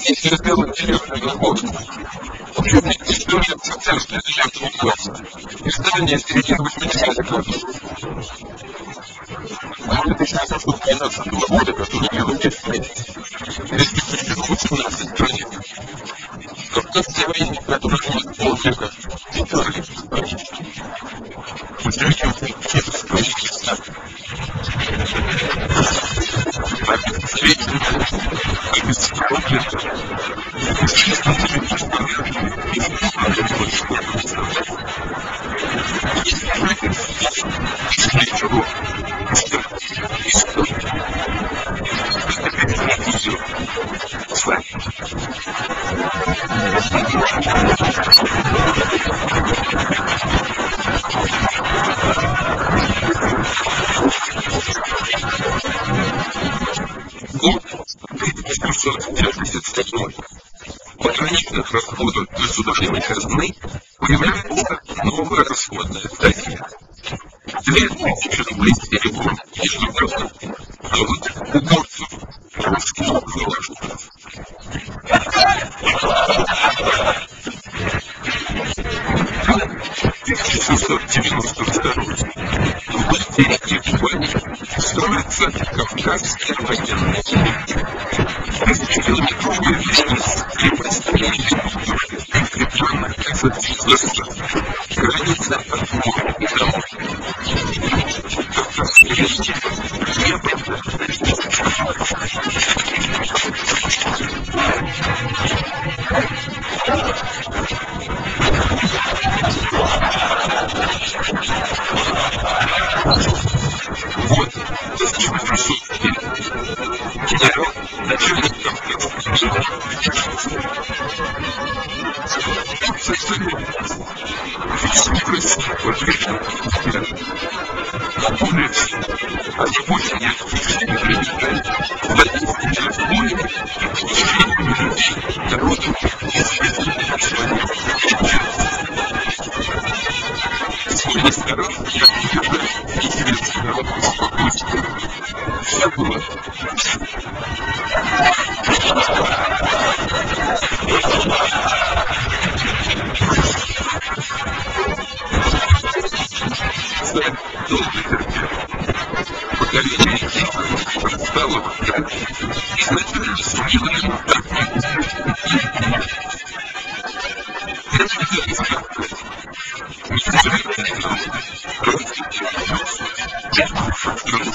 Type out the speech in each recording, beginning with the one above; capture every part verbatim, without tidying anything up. Если сделать серьезную находку, учебник уничтожит центр президента класса и здание середины восьмидесятых годов. Нам это еще не было двенадцатого года, который не лучше встретить. Если существует восемнадцать страниц, кавказские военные, которые живут полвека, терли страницы. Подчеркивают честно исторические знаки. Расходов государственной казны появляется новая расходная статья. две тысячи рублей серебром ежегодно. А вот у горцев русский заложен. тысяча шестьсот девяносто второй в Бастерике в Бане строится Кавказский военный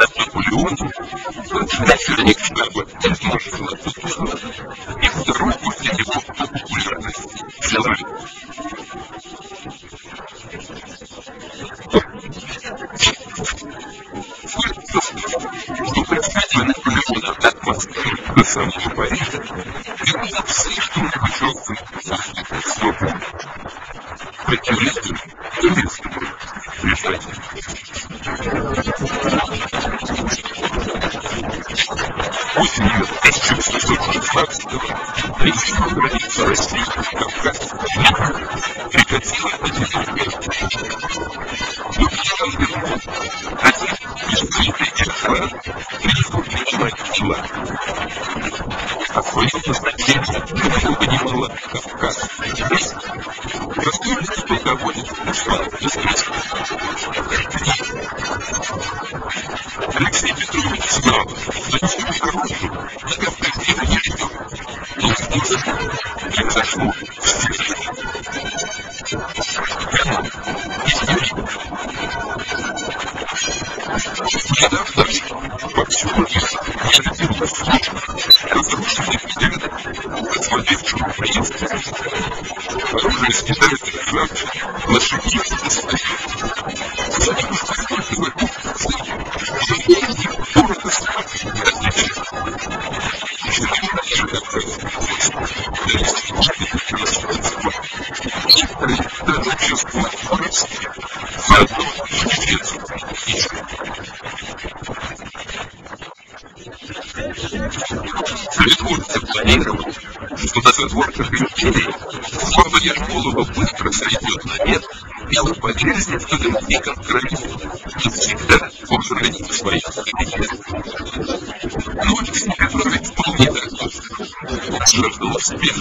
Наполеону, начальник штаба, и второй степени его популярности. Что представители Наполеона от Москвы до самого Парижа делают слишком небольшой наших стопов, противоположных турецкому решению. восемь июля тысяча восемьсот шестнадцатого причина границы России и Кавказа прекратила один из своего назначения не понимала Кавказ. Расстроенный полководец ушла из России. Алексей Петрович знал, что ничего хорошего на Кавказе не ждет. Но здесь произошло все. Повсюду разрушенных взглядов, освободивших украинских оружие съедают ржавчину, лошади достают. За ним столько врагов стоит, что их дорого стоит и отлично. Если вы наши отказы, то есть жители государства, некоторые даже чувствуют воровство, заодно и жрец Царедворцы планировали, что на задворках империи слава Ермолова быстро сойдет на нет, и он погрязнет под интригом крови и всегда он хранит своих победителей. Но Алексей Петрович вполне готов. Он жаждал успеха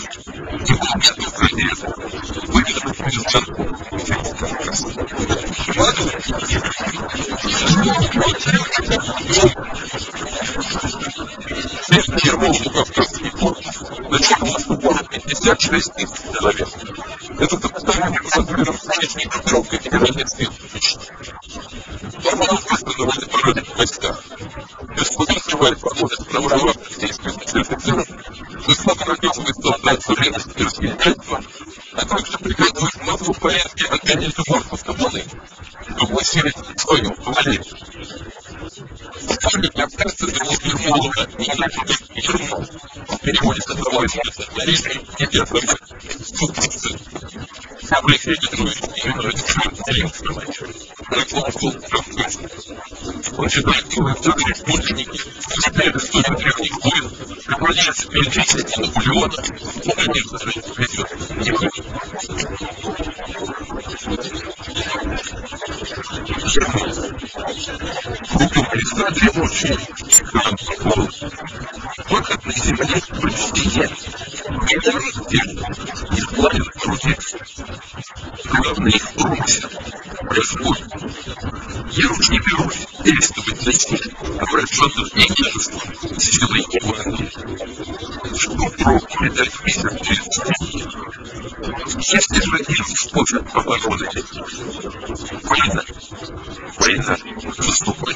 и был готов ради этого вывернуть между весь Кавказ. Вместо Ермолова Кавказский порт начался город пятьдесят шесть тысяч человек. Это представление пассажиров в Чечне группировка федеральной спецслужбы. Формально выставлены в парадных войсках. Беспокойствовая проходит правового российского специфицера, жестоконаказывает солдат суверенности и распределяйства, а также приказывает массу в порядке отгонять уборку страны, чтобы усилить свою валерию. Вскоре кавказцы зовут Ермолова и Ермолов и Ермолов. В переводе с одного места на режим и первого сто тридцать. Алексей Петрович именно родитель Зеленского. Проклон стол кавказцев. Он считает новые вторые школьники, вспоминает историю древних войн, обращается к величественности Наполеона, но, конечно же, ведет не выйдет. Кругом леса дремучие, странный голос. Выход на земле почти нет. Не дорог одежды, не плавен в груди. Главное их промысел, разбой. Я уж не берусь действовать на силе, обращенных невежеством, силой и магией. Что пробовали дать мизер через землю? Если же есть способ обороны, война, война, заступай.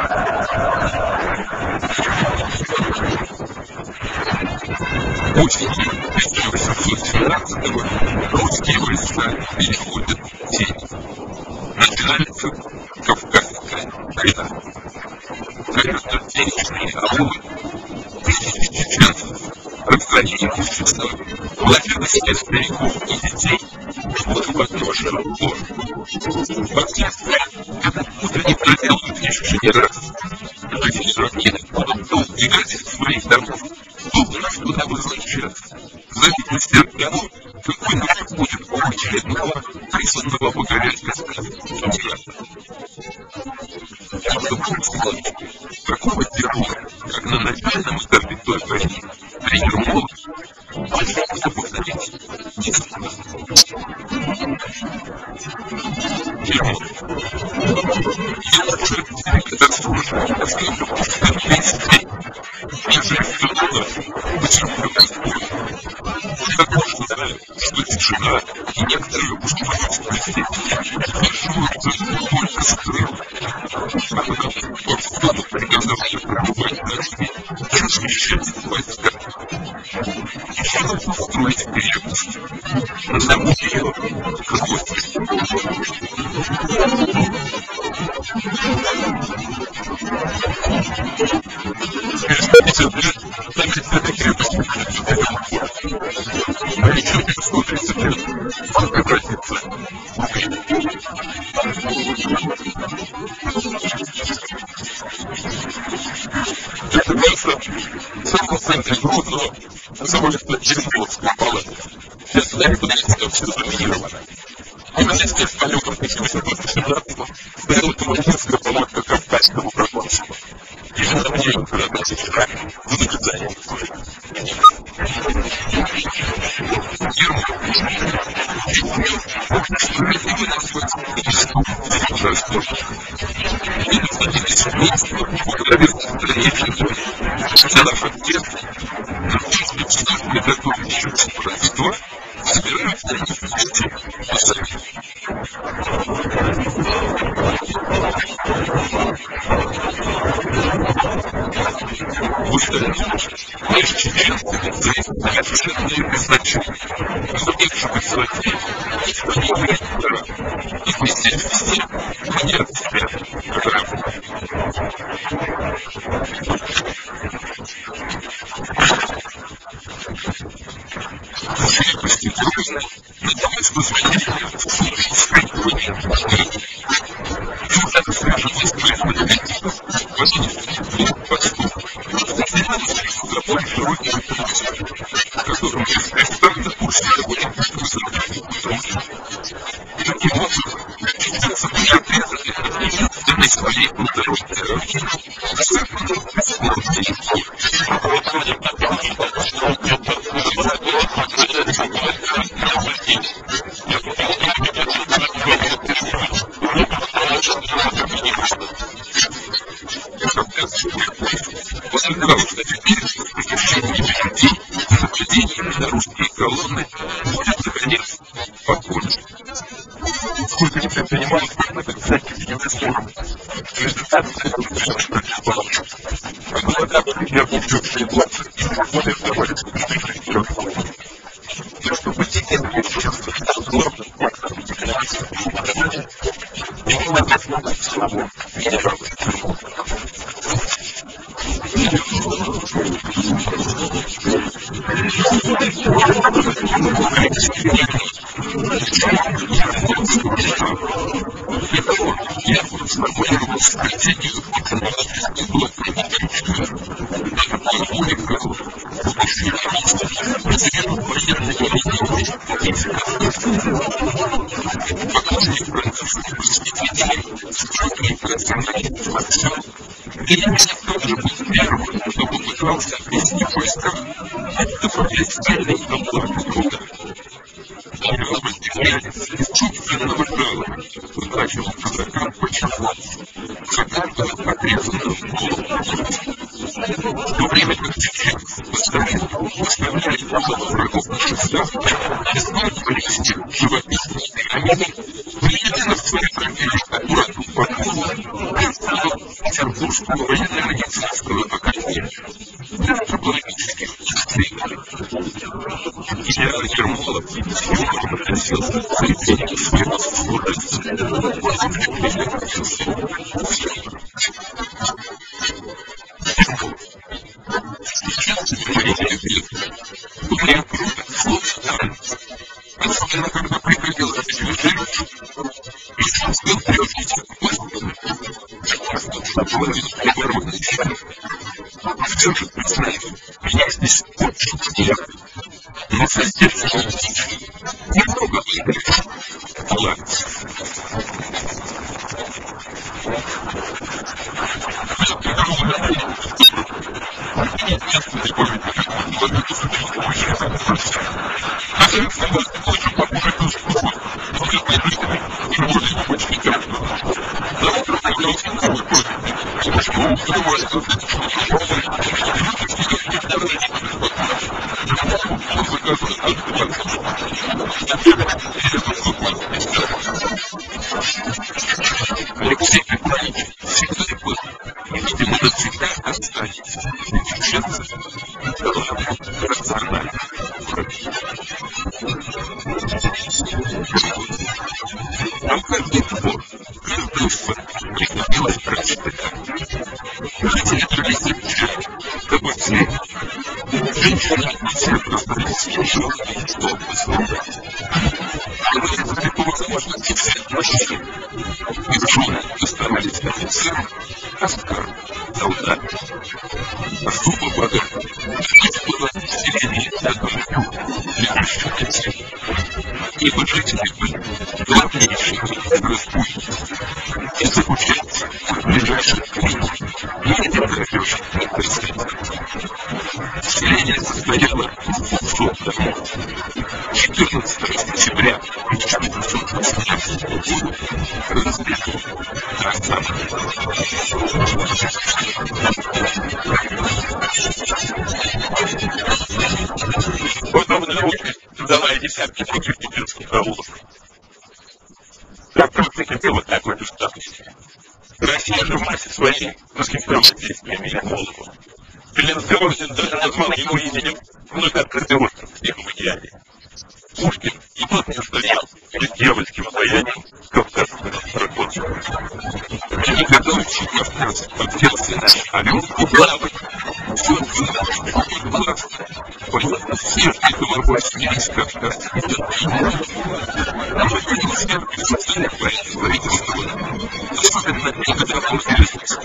осенью тысяча восемьсот семнадцатого русские войска переходят в Сечь. Начинается Кавказская война. Горят денежные обувы, тысячи чеченцев, разграниченных часов, младенцев, стариков и детей, чтобы в подножие гор. Последствия этот утренний проделывают еще не раз. Жители родины будут то убегать из своих домов, куда возвращаться. Завидно сердце тому, какой народ будет у очередного присланного покорять Кавказ иммигранта. Нужно было такого террора, как на начальном этапе той войны, при Ермолове, пожалуйста, повторить несколько раз. Ермолов. Thank you. Все-таки это не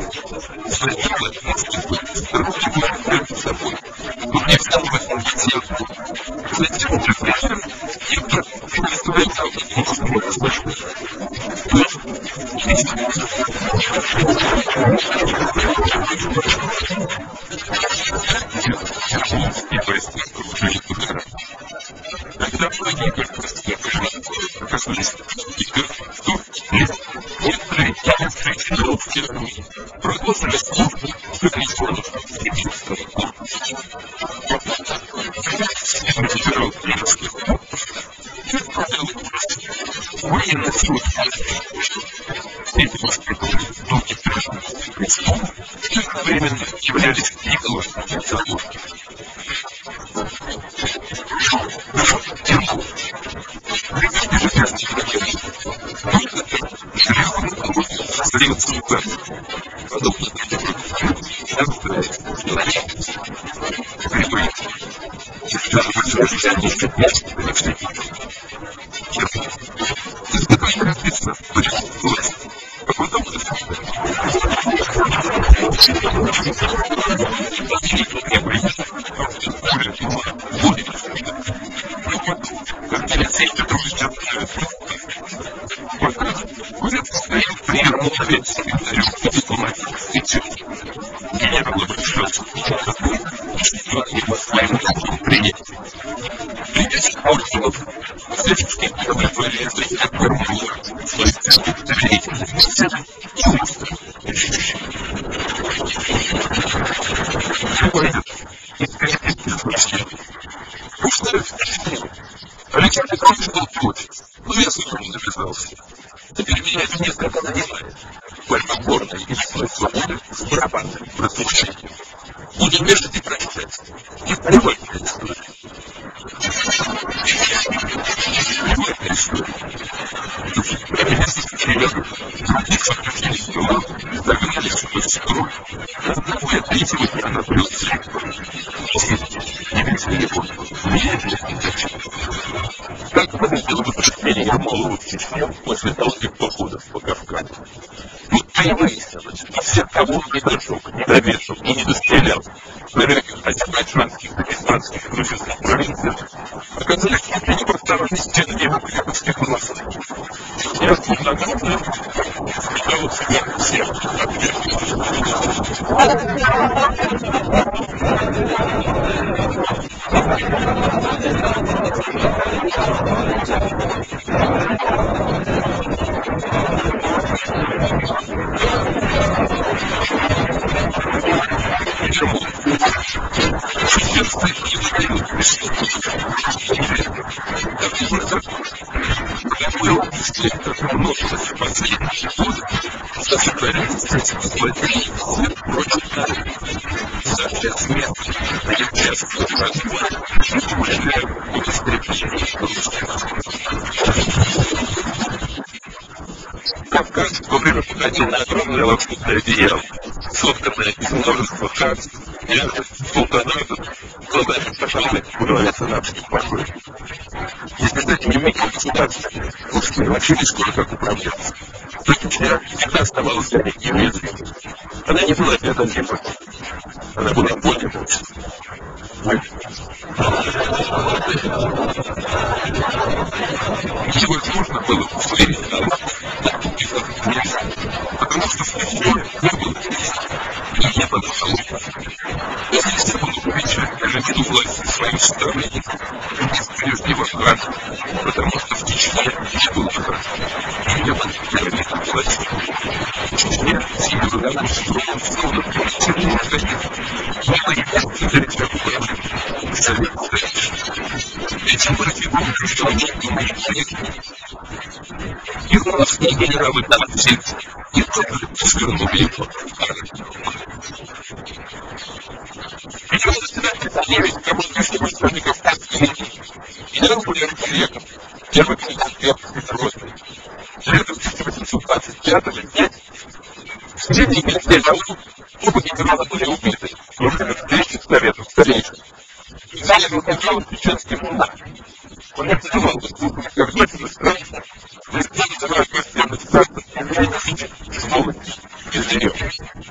Что делать, если вы срочно будете с собой? Вы не вставайте на десятку. Затем уже прежде, и предоставляется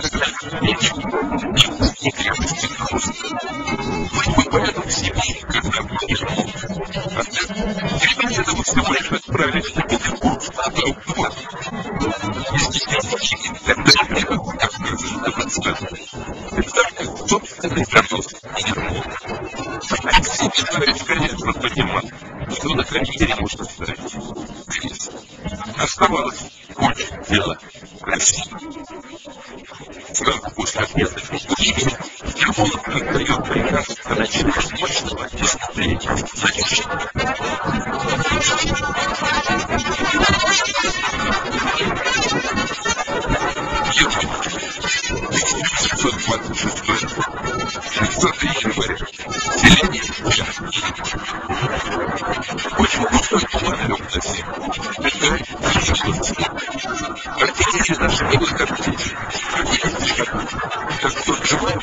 как ничего, нет ни крепости русских. Хоть бы поэтому в Сибирь, когда бы не мог. А так, Кривонедова всего лишь отправили в Петербург на Даугвар. Если не тогда не было Кавказа до Владстана. Это только собственный занос и Ермолов. Алексей Петрович, конечно, понимал, что на карьере можно ставить крест. Оставалось очень дело России. Сразу после отъезда в Киеве Ермолов отдает приказ о начале мощного наступления на Чечню. Ермолов. тысяча девятьсот двадцать шестой год. шестьсот января. Селение Чечня. Очень густой туман лег на землю. Такая птичья. Артиллерия наша была как птичья. Как птичья. Как тот живой,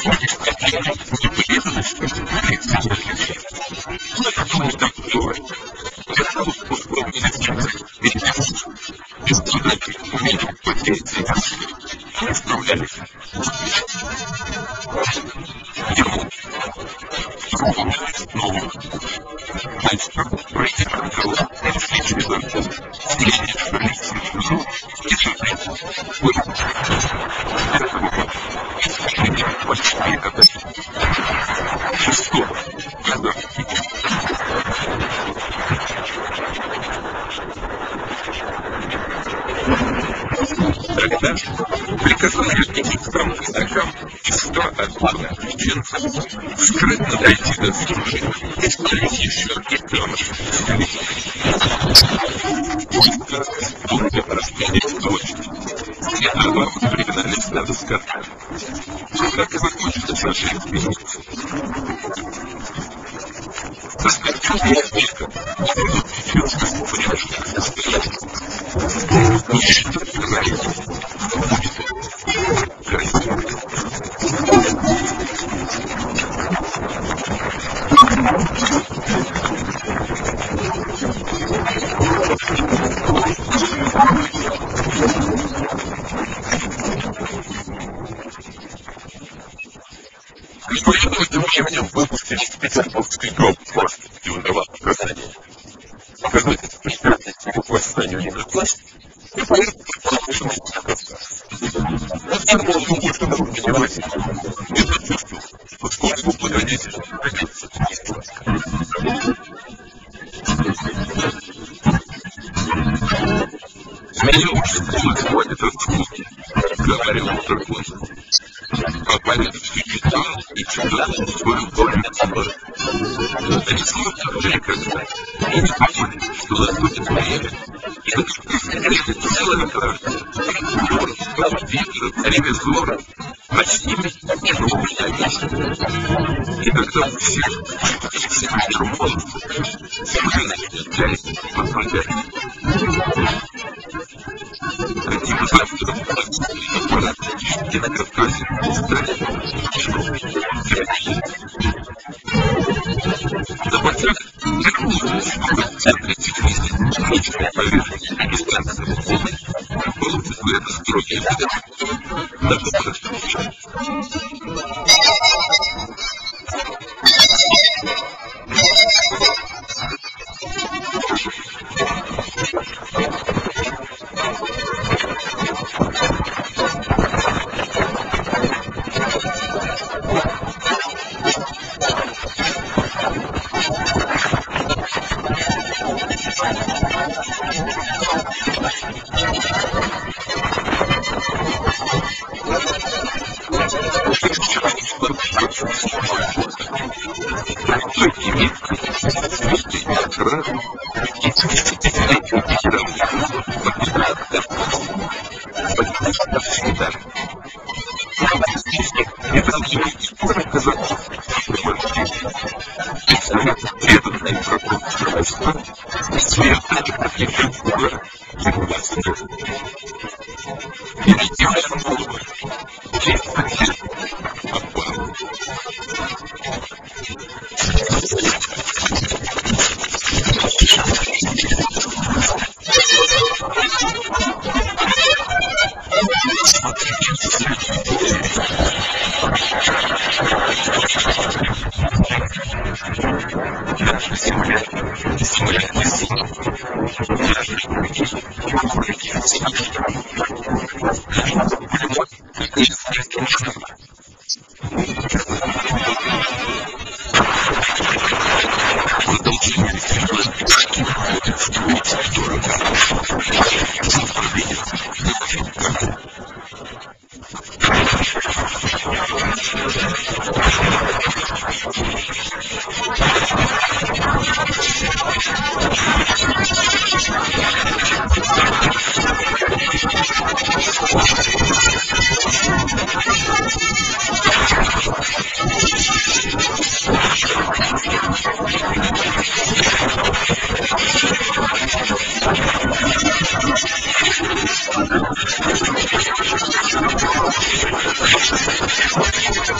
против которых не полезно выступает сам Лукашенко. Ну, это думаю, так и бывает. Я сразу спускал меня сказать, ведь я слышал. Без дебаты умения потерять связь. Мы справлялись. Ермолов. Новых. Мальчика. Рейтинга Николая. Это встреча между артистами. Селение журналистов. Ну, и сюрприз. Ой, это было. Большие катастрофы. Шестого. Когда? Тогда приказано людским странным игрокам из ста отборных чеченцев скрытно дойти до стружи и спалить еще кипёныш. Быстро, бурно распилить дочь. И отборных криминалист надо скатать. Как и закончились наши эксперименты. Распорченная спирка приведут чеченских упряжных настоящих. Нищета и королевства будет Следующим временем выпустили петербургский гроб власти Феодора Казани. Показатель препятствий его восстанию не власти и поездку в промышленный Кавказ. Отец был думать, что народ не власти, и почувствовал, что вскоре его благодетель придется действовать. Змея лучше стала хватит раскрутки, говорил Мудрагон. Попарит всю читал и читал свою долю тобой. Рисует Джека и не поняли, что заходит время, и до чего встречается целая карта. Рекурор, конвектор, ревизор, почти и новый комиссия. И тогда у всех, и всех Ермолов, сильно считает подходящий. Одним из авторов властных аппаратов Чечни на Кавказе стали Ермолов и Россия. На путях Ермолов, чтобы в центре Тифлиса ночная поверхность Дагестанской волны было вызвано строгие выдачи на выборах Чечни. Thank you.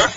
Как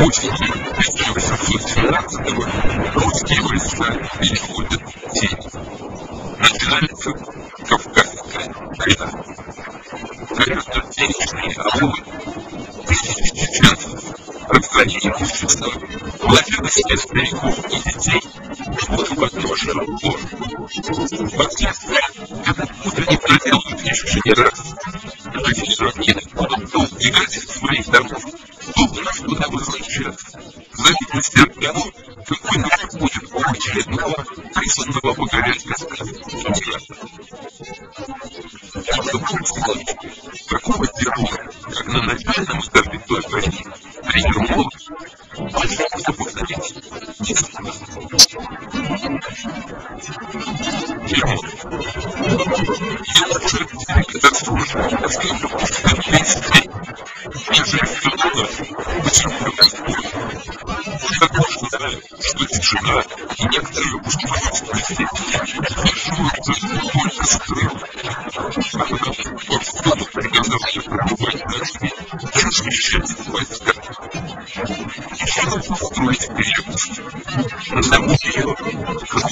Очень интересно, что вами переходит тень. Начинается Кавказская война. За этот денежный обвод тысячи чеченцев, разграниченных часов, вложили себя стариков и детей, чтобы подножие ложь. Последствия этот утренний проделывают еще не раз. Жители Родины будут долго играть в своих домов, долго нас туда возвращаться. Зависимость от того, какой народ будет у очередного присланного покорять Кавказ иммигранта. Можно будет сказать, такого террора, как на начальном этапе той войны, при Ермолове, больше можно повторить не сможет. Ермолов. Я уже всегда слушаю, поскольку в месяце я же всю ночь почему-то конструирую. Я тоже знаю, что тишина и некоторые устроенности существуют только с тылом. А потому повсюду приготовлено пробывать дожди и размещать войска. Еще нужно строить крепость. Назову ее крепость.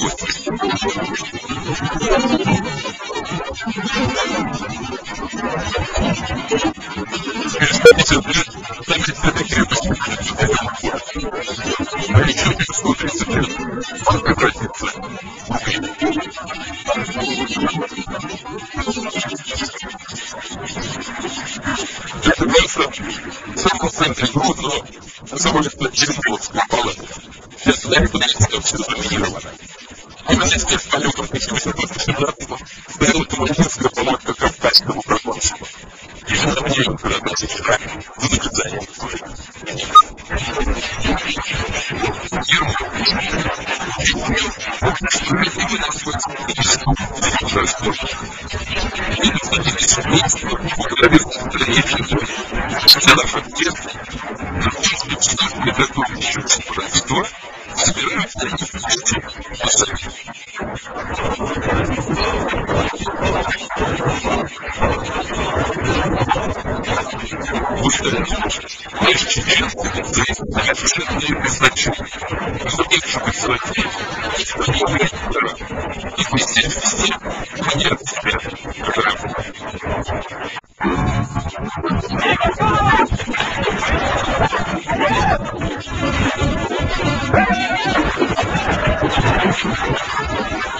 Через пятьдесят лет опять эта крепость выходит в этом городе. А еще через сто тридцать лет он превратится в Украину. Это место в самом центре Грозного называется Ермоловская палата. Сейчас нами подается все заминировано. Именно здесь полетом тысяча восемьсот восемнадцатого стояла командирская палатка Кавказского проконсула. Именно мне он продался вчера в наказание своих немцев. Ермолов чуть умел, можно справедливо назвать этническую государственность. И насладились вместе благодаря встречным людям. Вся наша детство, научные государственные готовящиеся родства, собирают на них вместе посадки. В остальном, наши чеченцы заявляют совершенные безначения, но их же высоте никто не имеет права, и мы здесь все меняют себя равно.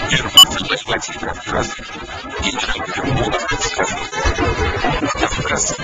Ермолов захватил Кавказ, и Ермолов подсказывает. Кавказ — это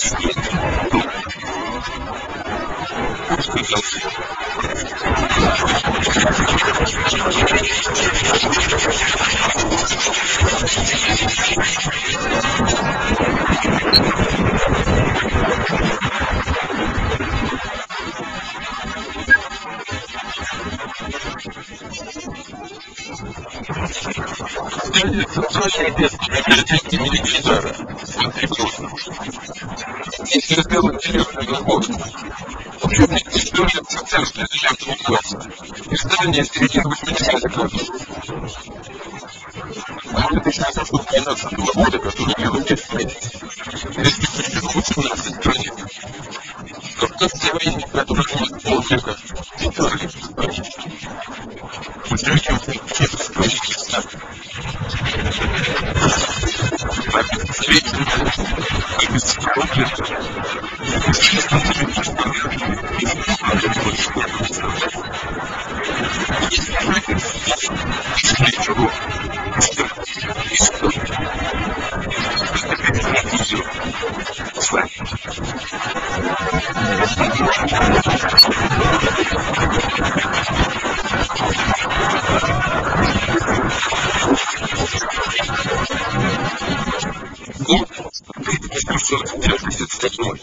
стоит долго. Курской должны. Здание Центральной местной библиотеки Милигейдара в центре Грозного. Здесь разделан деревянный сборник. Учебник истории центральной девятого класса. Издание середины восьмидесятых годов. А в тысяча восемьсот двенадцатого года, который делал десять месяцев, двести восемнадцать страниц. Кавказские военники, которых нет полвека, писали в Испании. Посреди университетского личества. Памятка среднего возраста, памятка комплета, честно заметить, что порядки и управлять большого концерта. Есть человек, числе чего, и стоит. Это все. С вами. Год тысяча девятьсот пятьдесят седьмой.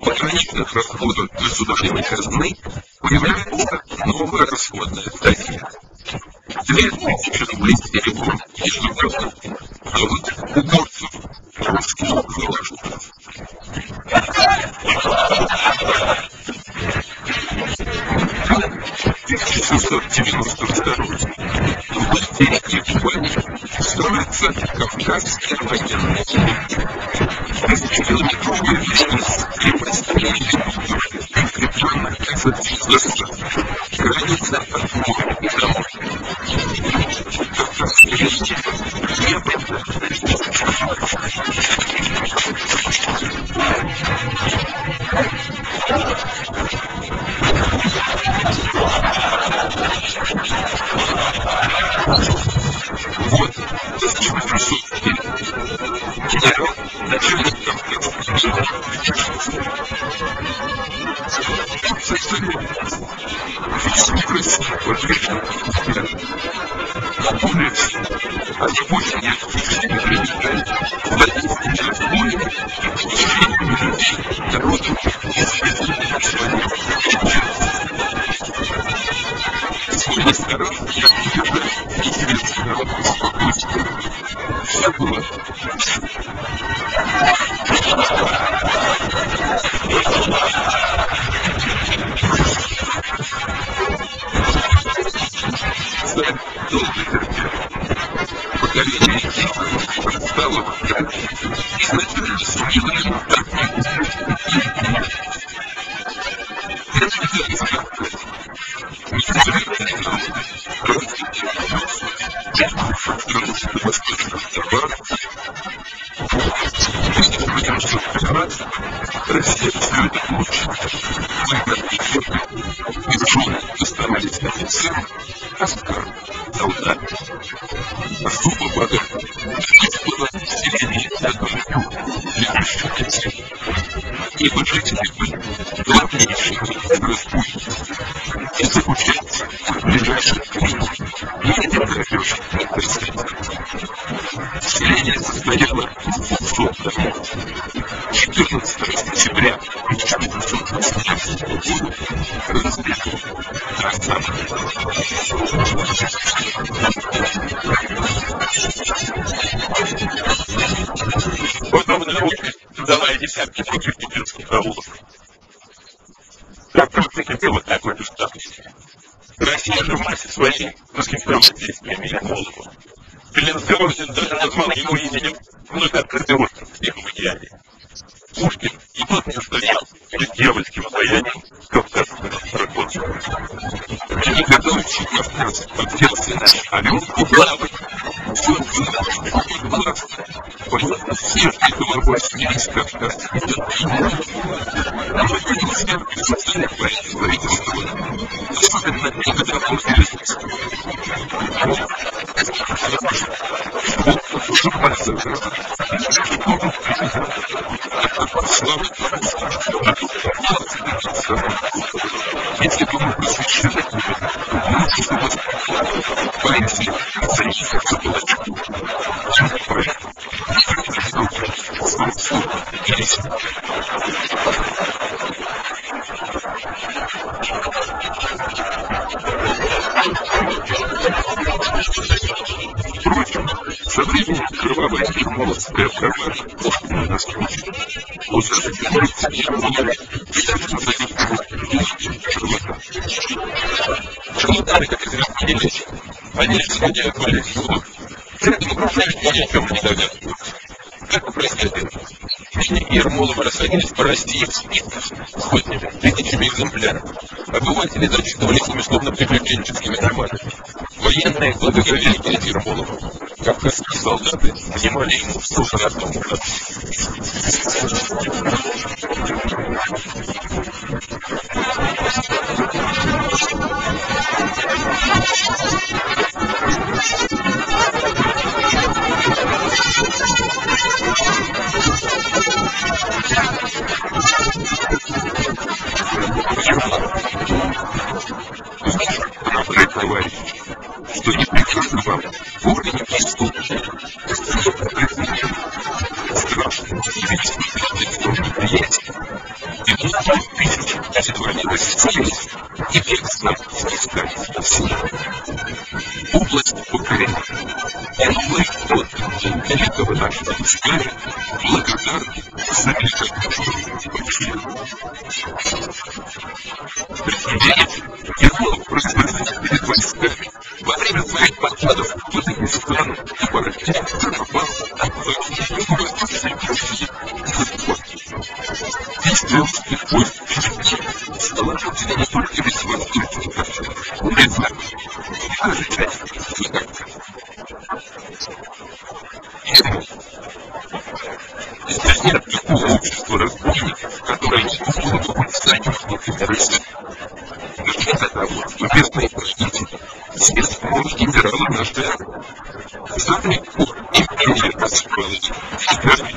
Пограничных расходов государственной казны появляется новая расходная статья. Две тысячи рублей серебром ежегодно дают угорцев, русских заложников. тысяча шестьсот девяносто второй. территории Кубани строится Кавказский военный тысячекилометровая линия с крепостями и укрепленных засад, граница от моря и до моря. Кавказские реки Днепр и Вот зачем присутствие генерал начальник Кавказских дел. Там состоит восемь красивых подвижных экспертов. На улице они больше не активно принимают владельцы телефонами и похищениями людей народу неизвестных человек. Сегодня сторон я поддерживаю интересный народ и спокойствие. Все было. Царь долго терпел. Поколение египтов отстало в Кавказе. Изначально служило ему торговлей и мир. Это нельзя не загадывать. Независимые народы, развитие вёсла, экспорт восточных товаров. В тысяча восемьсот тринадцатом Россия все это получила. Выгодные фермы и жены доставались офицерам, аскарам, солдатам. Особо богатым здесь было население ядерных юг, лежащих на земле. Ибо жители были главнейшими из распутников. И заключается в ближайших клинах и недорогих интерсекциях. Селение состояло из двухсот домов. четырнадцатого сентября тысяча девятьсот восемнадцатого года разбито до самых. Вот вам дорога, давая десятки против кубинских аулов. Как только хотела такой достаточности. Россия же в массе своей восхищалась действиями Ермолова. Беленсдорфин даже назвал его именем вновь открытый остров в Тихом океане. Пушкин и тот не устоял перед дьявольским обаянием кавказских драконов. Великодольщик Кавказ подверстый наш орел кудлавый, солнце нашей куклы власти, погласно всех головой снялись кавказских драконов. Нам выходил смерть в состоянии войны человечества, особенно никогда в Курсерезинске. Вот уже пальцы жертвы, между куром призывом, как от славы Курсера, а тут попалась наша страна. Если бы мы просвещены, то лучше, чтобы поэзия заехаться было чудо. Чем поэтому, никак не ждал я, слово слова, песни. Впрочем, со временем кровавая ермоловская права Пушкина нас учит. Усажать улицы Ермолова и даже назовет его великим шарлатаном. Шарлатаны, как известно, не лечат. Они лишь сходят болезнь в лоб. Рядом окружающие ни о чем не догадываются. Как происходило? Книги Ермолова расходились по России в списках сотнями, тысячами экземпляров. Обыватели зачитывались ими словно приключенческими романами. Военные благоговели перед Ермоловым. Кавказские солдаты внимали ему в сухородном Правда, товарищи, что не придется вам вовремя преступления, страшно предприятия, страшно и величественное тоже приятие, и на двух тысячах отвалилось сесть, и век нам снискать силы. Область покорена, и новые отдыхи великого нашего государя благодарны за великолепную победу. Представляете, Ермолов производитель перед войсками во время своих подкладов Субтитры создавал DimaTorzok.